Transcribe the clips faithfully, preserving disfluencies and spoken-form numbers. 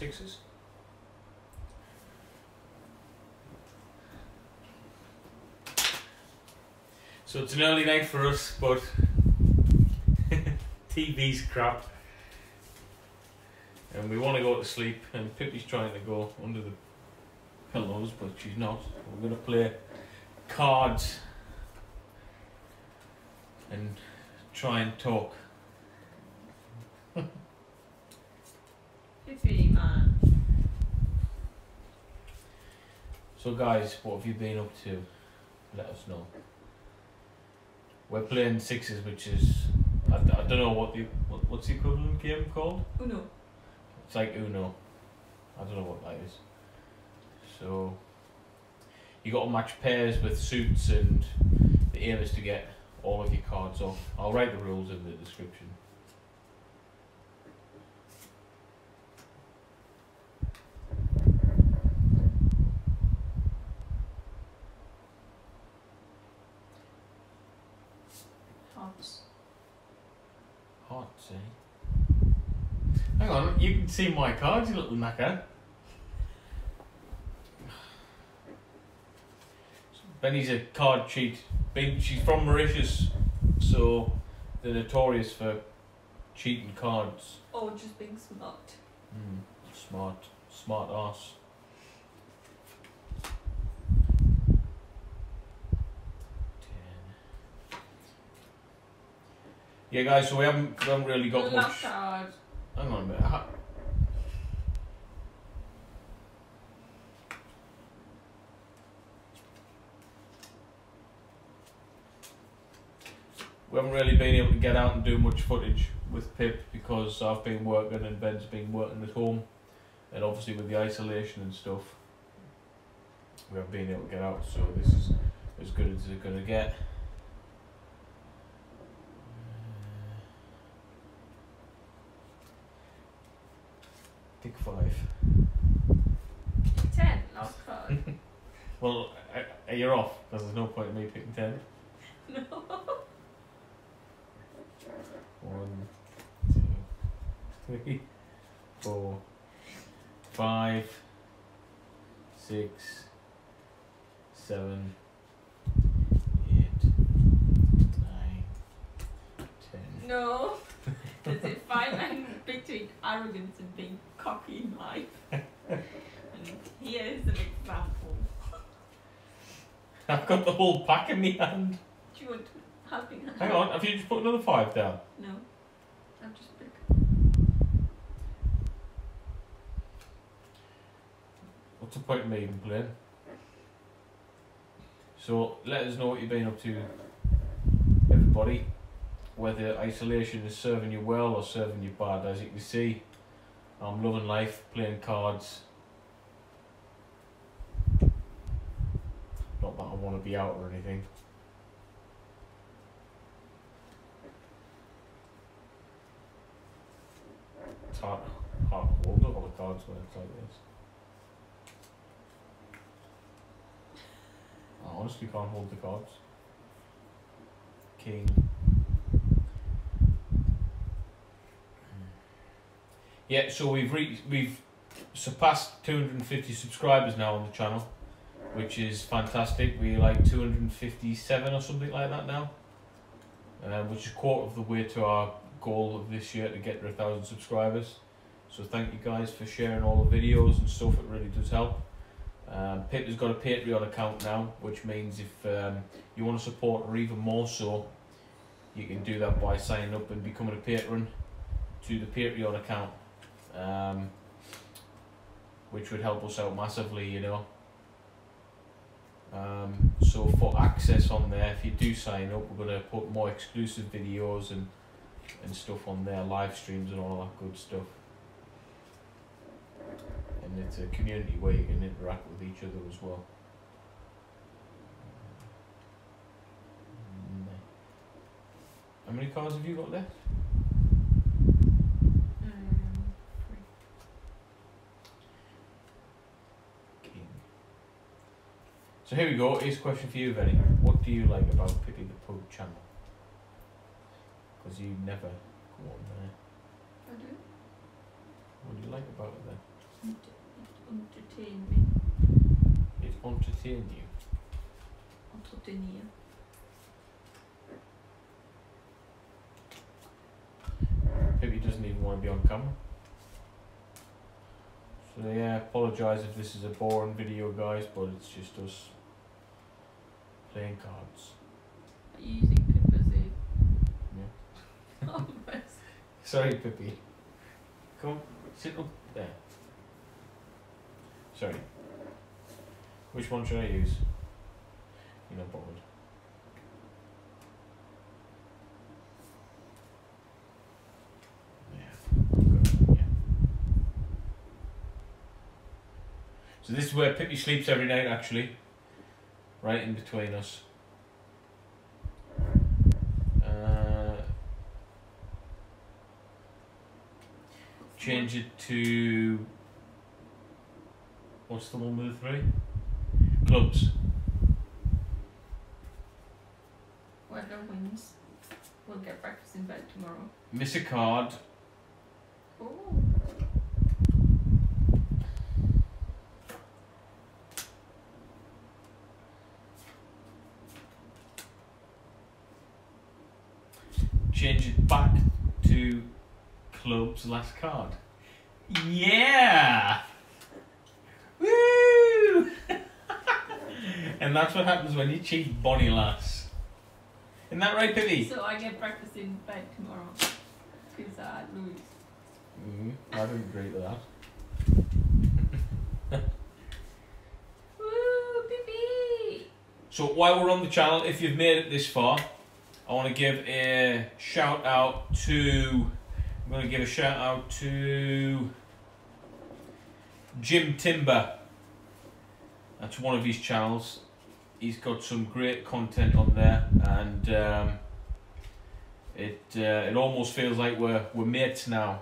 sixes. So it's an early night for us, but T V's crap and we want to go to sleep, and Pippi's trying to go under the pillows but she's not. We're going to play cards and try and talk. Pippy, man. So guys, what have you been up to? Let us know. We're playing sixes, which is, I, I don't know what the, what, what's the equivalent game called? Uno. It's like Uno. I don't know what that is. So, you got to match pairs with suits, and the aim is to get all of your cards off. I'll write the rules in the description. Hang on, you can see my cards, you little knacker. So Benny's a card cheat. She's from Mauritius, so they're notorious for cheating cards. Or just being smart. Mm, smart. Smart ass. Ten. Yeah guys, so we haven't, we haven't really got much... Card. Hang on a minute. How... We haven't really been able to get out and do much footage with Pip because I've been working and Ben's been working at home, and obviously with the isolation and stuff we haven't been able to get out, so this is as good as it's going to get. Pick five. Ten, last card. Well, uh, you're off, because there's no point in me picking ten. No. One, two, three, four, five, six, seven, eight, nine, ten. No. Does it find I'm between arrogance and being cocky in life? And here is an example. I've got the whole pack in my hand. Do you want to help me? Hang on, have you just put another five down? No. I've just picked. What's the point of me even playing? So let us know what you've been up to, everybody. Whether isolation is serving you well or serving you bad. As you can see, I'm loving life, playing cards. Not that I want to be out or anything. It's hard, hard to hold up all the cards when it's like this. I honestly can't hold the cards. King. Yeah, so we've re we've surpassed two hundred and fifty subscribers now on the channel, which is fantastic. We're like two hundred and fifty-seven or something like that now, uh, which is a quarter of the way to our goal of this year to get to a thousand subscribers. So thank you guys for sharing all the videos and stuff. It really does help. Um, Pip has got a Patreon account now, which means if um, you want to support her even more so, you can do that by signing up and becoming a patron to the Patreon account. Um, which would help us out massively, you know. Um, so for access on there, if you do sign up, we're going to put more exclusive videos and, and stuff on there, live streams and all that good stuff. And it's a community where you can interact with each other as well. How many cars have you got left? So here we go, here's a question for you, Benny. What do you like about Pippy the Pug channel? Because you never go on there. I do. What do you like about it then? It entertained me. It entertained you? Entretenir. Pippi doesn't even want to be on camera. So yeah, I apologise if this is a boring video, guys, but it's just us playing cards. Are you using Pippi's aid? Yeah. Oh, mercy. Sorry, Pippi. Come, sit up there. Sorry. Which one should I use? You're not bothered. So this is where Pippi sleeps every night, actually, right in between us. Uh, change it to, what's the one with the three? Clubs. Whoever wins, we'll get breakfast in bed tomorrow. Miss a card. Oh. Change it back to club's last card. Yeah! Woo! And that's what happens when you cheat, Bonnie lass. Isn't that right, Pippi? So I get breakfast in bed tomorrow. Because I lose. Mm, I don't agree with that. Woo, Pippi! So while we're on the channel, if you've made it this far, I want to give a shout out to, I'm going to give a shout out to Jim Timber. That's one of his channels. He's got some great content on there, and um, it uh, it almost feels like we're we're mates now.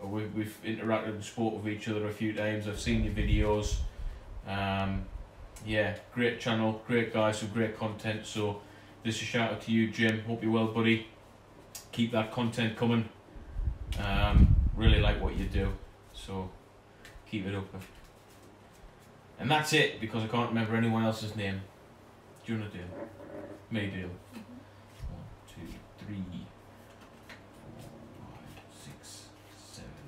We, we've interacted and spoke with each other a few times. I've seen your videos. Um, yeah, great channel, great guys, some great content. So. This is a shout out to you, Jim. Hope you're well, buddy. Keep that content coming. Um, really like what you do, so keep it up. And that's it, because I can't remember anyone else's name. Do you want to do? Me do. One, two, three, four, five, six, seven,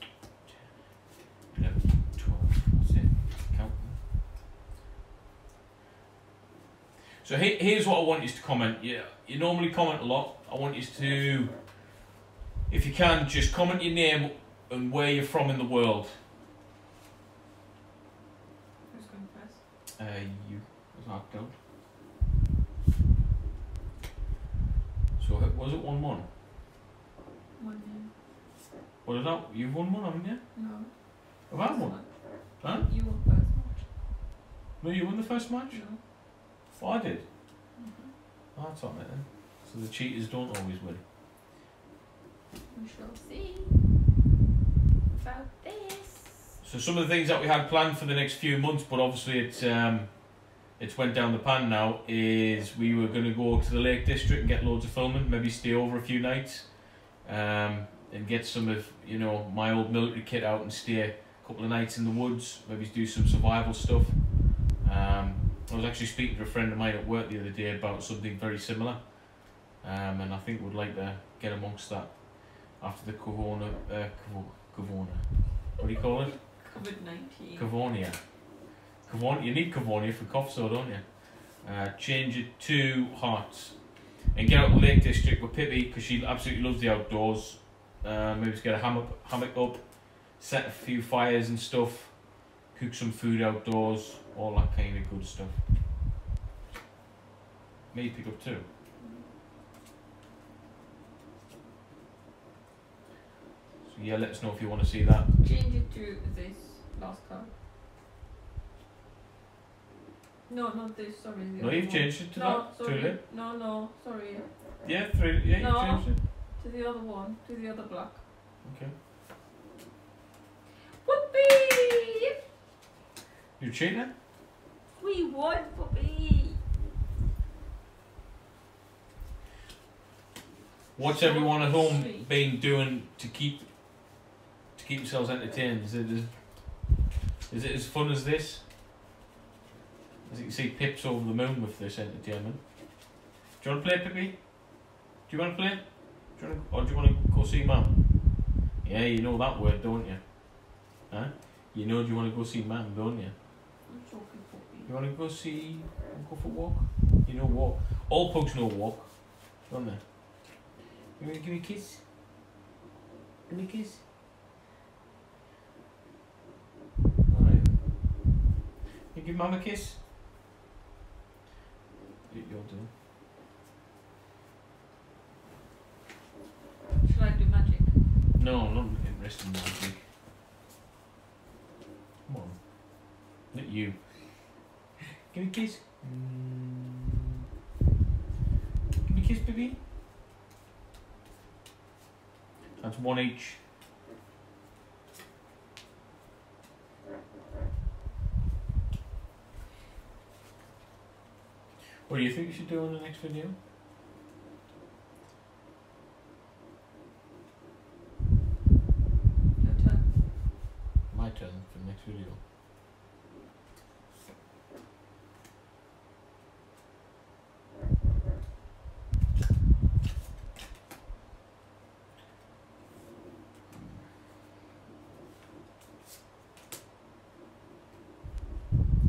eight, ten, eleven, twelve. That's it. Count. So here's what I want you to comment. You, you normally comment a lot. I want you to, if you can, just comment your name and where you're from in the world. Who's going first? Uh, you. Was knocked out. So was it one one? One name. What is that? You've won one, haven't you? No. Have I won? Huh? You won the first match. No, you won the first match? No. Oh, I did? Mm-hmm. Oh, that's on it then. So the cheaters don't always win. We shall see about this. So some of the things that we had planned for the next few months, but obviously it's, um, it's went down the pan now, is we were going to go to the Lake District and get loads of filming, maybe stay over a few nights, um, and get some of, you know, my old military kit out and stay a couple of nights in the woods, maybe do some survival stuff. Um, I was actually speaking to a friend of mine at work the other day about something very similar, um, and I think we'd like to get amongst that after the corona, uh, corona. What do you call it? COVID nineteen. Corvonia. Corvonia. You need Corvonia for cough, so don't you? Uh, change it to hearts, and get out the Lake District with Pippi because she absolutely loves the outdoors. Uh, maybe just get a hammock, hammock up, set a few fires and stuff, cook some food outdoors. All that kind of good stuff. Me pick up two. So yeah, let us know if you want to see that. Change it to this last card. No, not this. Sorry. No, you've one. Changed it to no, that. Sorry. Too late. No, no, sorry. Yeah, three. Yeah, no, you changed it to the other one, to the other black. Okay. Whoopee! You cheating? We won, Pippi. What's everyone at home been doing to keep to keep themselves entertained. Is it as, is it as fun as this? As you can see, Pip's over the moon with this entertainment. Do you want to play, Pippi? Do you want to play? Do you want to, or do you want to go see Mum? Yeah, you know that word, don't you? Huh? You know, do you want to go see Mum, don't you? I'm talking for you. You want to go see, go for a walk? You know, walk. All pugs know walk, don't they? You want to give me a kiss? Give me a kiss? Alright. You give Mum a kiss? You're doing. Shall I do magic? No, not interested in magic. Come on. Not you. Give me a kiss. Mm. Give me a kiss, baby. That's one each. What do you think you should do on the next video? Turn for the next video.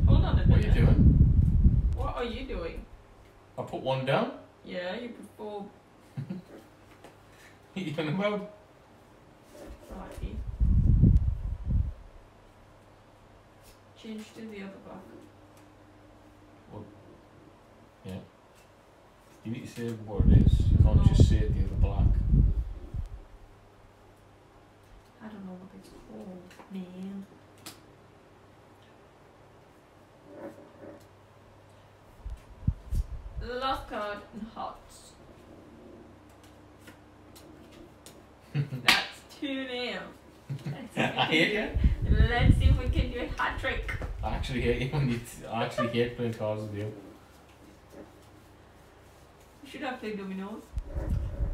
Hold on a minute. What are you doing? What are you doing? I put one down? Yeah, you put four. You're doing well. Righty. Change to the other back. Well, yeah. You need to say what it is. You can't just say the other black. I don't know what it's called, man. Last card and hearts. That's two names. I hear you. Let's see if we can do a hat trick. I actually hate you when you. T I actually hate playing cards with you. We should have played dominoes.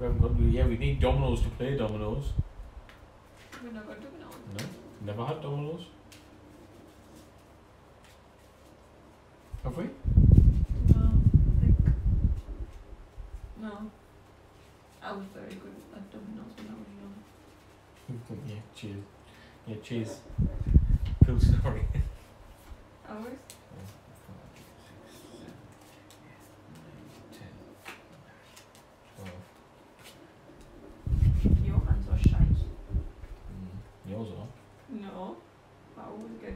We haven't got. Yeah, we need dominoes to play dominoes. We've never got dominoes. No, never had dominoes. Have we? No, I think. No. I was very good at dominoes when I was young. Yeah, cheers. Yeah, cheers. Cool story. Ours? Your hands are shiny. Mm, yours are? No. I always get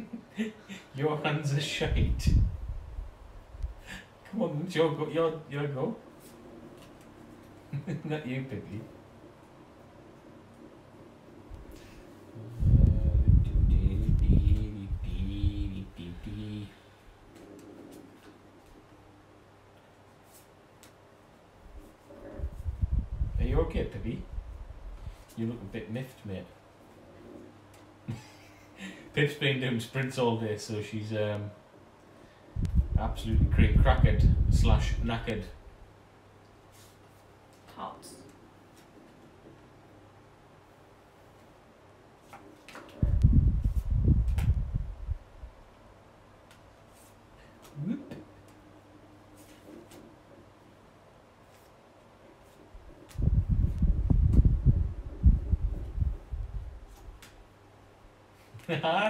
good cover. Your hands are shite. Come on, your go. Your, your go. Not you, Pippi. Are you okay, Pippi? You look a bit miffed, mate. Pip's been doing sprints all day, so she's um absolutely cream crackered slash knackered. Hearts.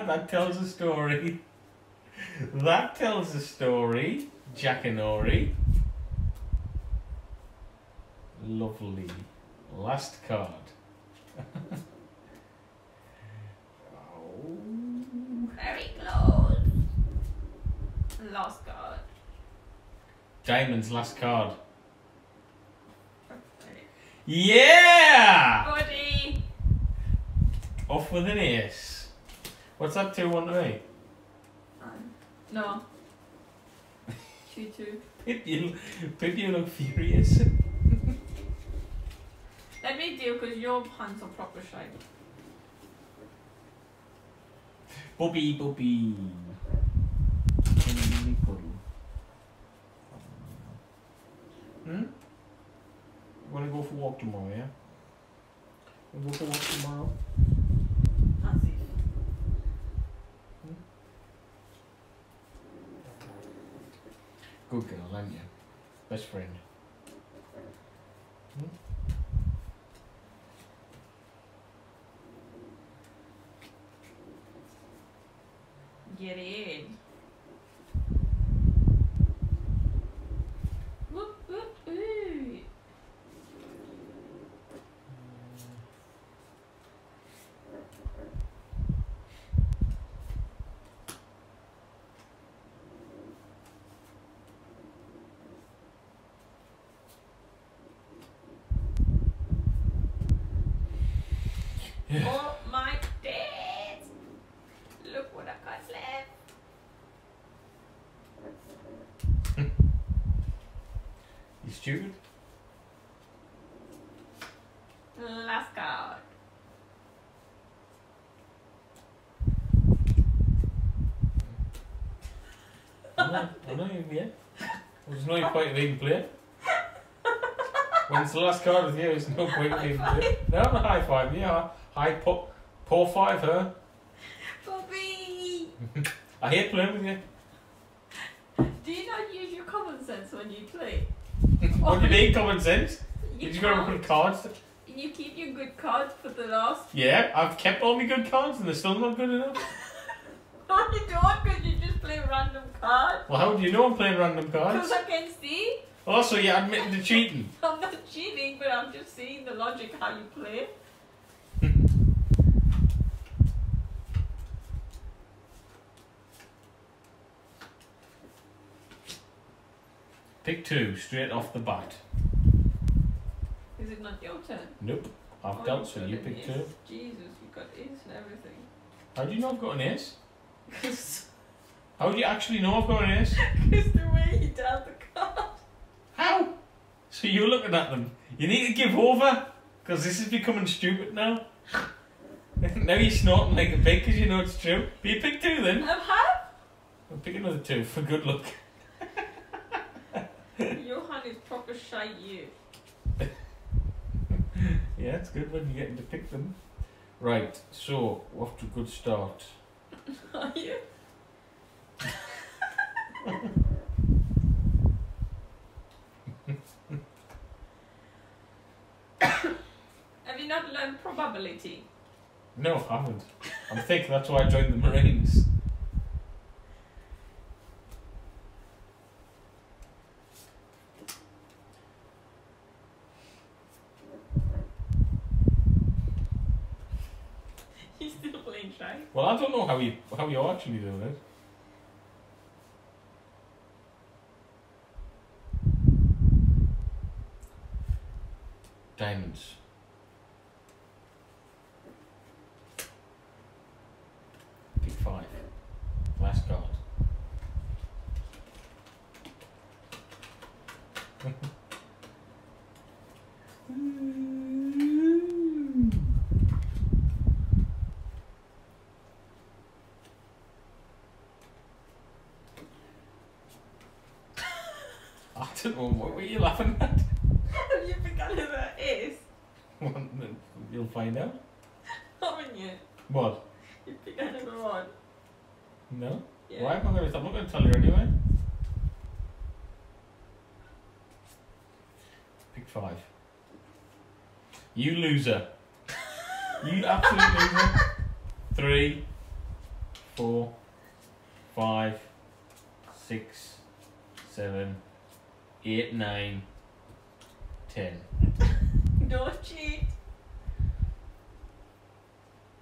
That tells a story. That tells a story. Jackanory. Lovely. Last card. Oh. Very close. Last card. Diamond's last card. Yeah! Buddy. Off with an ace. What's that two one to me? Um, no. two two. Pip, you, Pip, you look furious. Let me do, because your hands are proper shite. Bobby, Bobby. Hmm? You want to go for a walk tomorrow, yeah? and we'll go up tomorrow. Not safe. Hmm? Good girl, aren't you? Best friend. Hmm? Get in. Whoop, whoop, ooh. Yeah. Oh my days! Look what I got left. You stupid. Last card. I know, I know, yeah. There's no point of even playing. When it's the last card with you, there's no point of even playing. No, I'm a high five, yeah. I pop, poor five her. Puppy! I hate playing with you. Do you not use your common sense when you play? What do you mean, common sense? You just gotta put cards. You keep your good cards for the last. Yeah, I've kept all my good cards and they're still not good enough. No, you don't, because you just play random cards. Well, how do you know I'm playing random cards? Because I can see. Oh, so you're admitting to cheating. I'm not cheating, but I'm just seeing the logic how you play. Pick two, straight off the bat. Is it not your turn? Nope. I've oh, dealt, so you pick two. Jesus, you've got ace and everything. How do you know I've got an ace? Because... How do you actually know I've got an ace? Because the way you dealt the card. How? So you're looking at them. You need to give over, because this is becoming stupid now. Now you're snorting like a pig because you know it's true. But you pick two then. I've had? I'll pick another two for good luck. Johan is proper shy you. Yeah, it's good when you get to pick them. Right, so we're off to a good start. Are you? Have you not learned probability? No, I haven't. I'm thick, that's why I joined the Marines. Well, I don't know how you how you're actually doing it. Diamonds. Pick five. Last card. What were you laughing at? Have you forgotten who that is? Well, you'll find out. Haven't you? What? You picked out number one. No? Yeah. Why am I going to... I'm not going to tell you anyway. Pick five. You loser. You absolute loser. Three. Four. Five. Six. Seven. Eight, nine, ten. Don't cheat.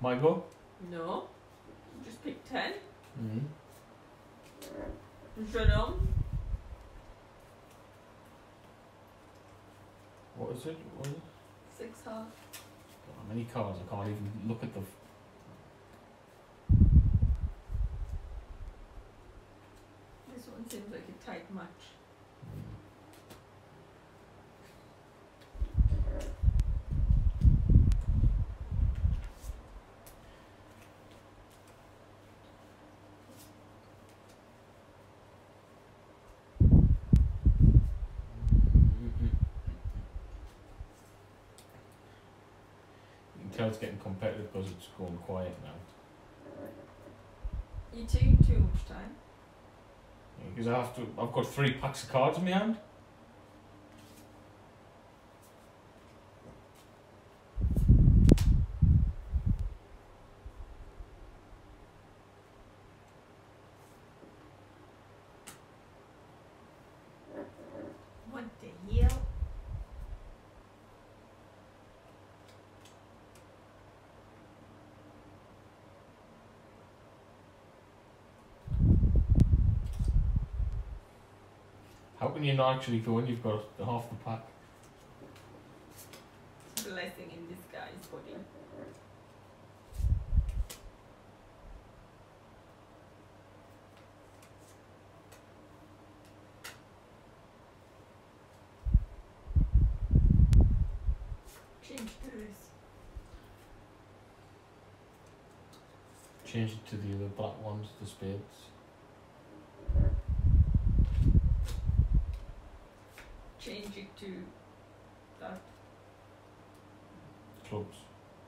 My go? No. Just pick ten. Mm-hmm. Shalom. What is it? What is it? Six half. How many cards? I can't even look at them. This one seems like a tight match. tell it's getting competitive because it's going quiet now. You take too much time. Yeah, because I have to. I've got three packs of cards in my hand. How can you not actually go in? You've got half the pack. It's a blessing in disguise, buddy. Change the race. Change it to the other black ones, the spades. Change it to that. Clubs.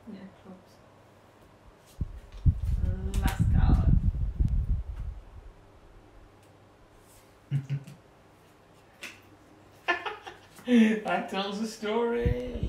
Yeah, clubs. Last card. That tells a story.